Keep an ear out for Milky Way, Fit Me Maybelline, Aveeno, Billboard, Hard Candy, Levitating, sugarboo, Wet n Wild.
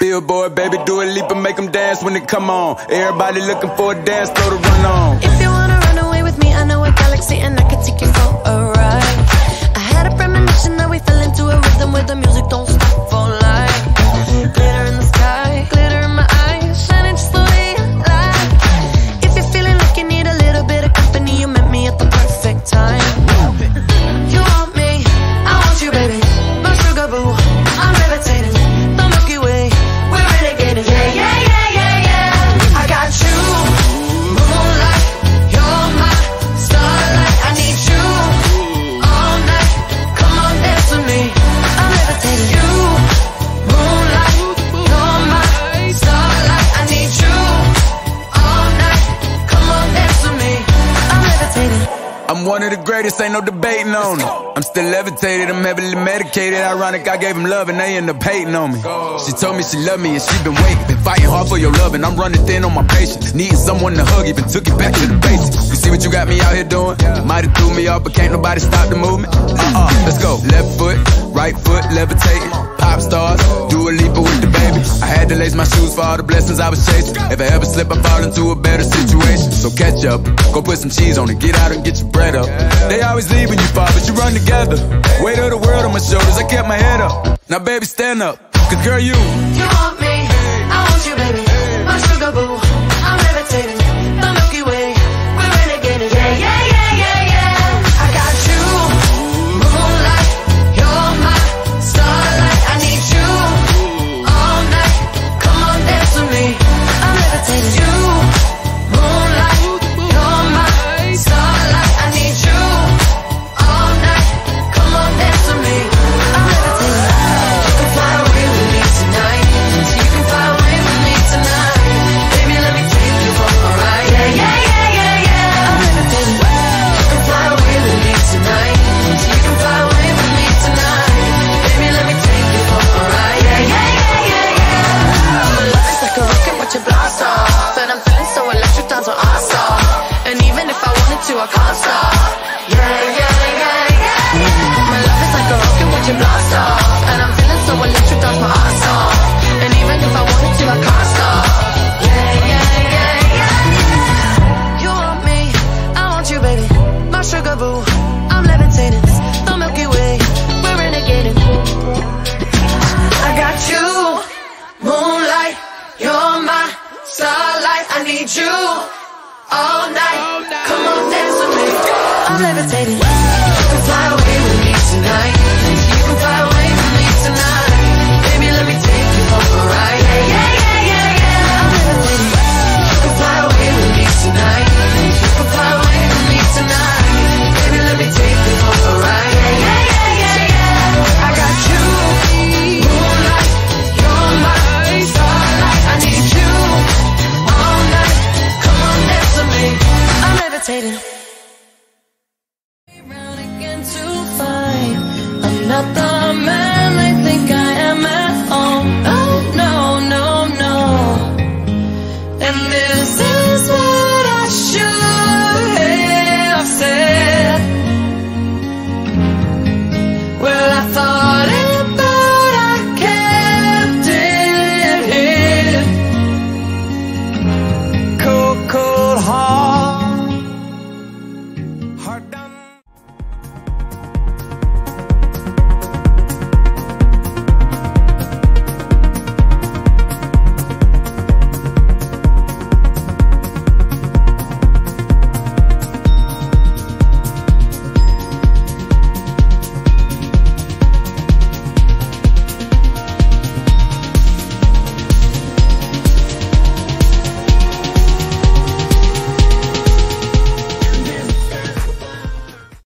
Billboard, baby, do a leap and make them dance when they come on. Everybody looking for a dance floor to run on. If you wanna run away with me, I know a galaxy and I can take you for a ride. I had a premonition that we fell into a rhythm where the music don't stop for life. Glitter in the sky, glitter in my eyes, shining just the way I like. If you're feeling like you need a little bit of company, you met me at the perfect time. You want me, I want you, baby. My sugar boo, I'm levitating. The Milky Way. Yeah, yeah, yeah, yeah, yeah. I got you, moonlight, you're my starlight. I need you all night. Come on, dance with me. I'm levitating. You, moonlight, you're my starlight. I need you all night. Come on, dance with me. I'm levitating. I'm one of the greatest, ain't no debating on it. I'm still levitated, I'm heavily medicated. Ironic, I gave them love and they end up hating on me. She told me she loved me and she been waiting. Been fighting hard for your love and I'm running thin on my patience. Needing someone to hug, even took it back to the basics. You see what you got me out here doing? Might have threw me off, but can't nobody stop the movement. Let's go. Left foot, right foot, levitating. Pop stars, do a leap with the baby. I had to lace my shoes for all the blessings I was chasing. If I ever slip, I fall into a better situation. So catch up, go put some cheese on it. Get out and get your bread up. They always leave when you fall, but you run together. Weight of the world on my shoulders, I kept my head up. Now baby, stand up, cause girl, you want me, I want you, baby. My sugar boo, I'm levitating. The Milky Way, we're renegading. Yeah, yeah, yeah, yeah, yeah. I got you, moonlight, you're my starlight. I need you all night. Come on, dance with me. I'm levitating. You, moonlight, you're my starlight. I need you. I can't stop. Yeah, yeah, yeah, yeah, yeah. My love is like a rocket when you blast off, and I'm feeling so electric, that's my ass off. And even if I wanted to, I can't stop. Yeah, yeah, yeah, yeah. You want me, I want you, baby. My sugar boo, I'm levitating. The Milky Way, we're renegading. I got you, moonlight, you're my starlight. I need you all night. Come on, dance with me. I'm levitating.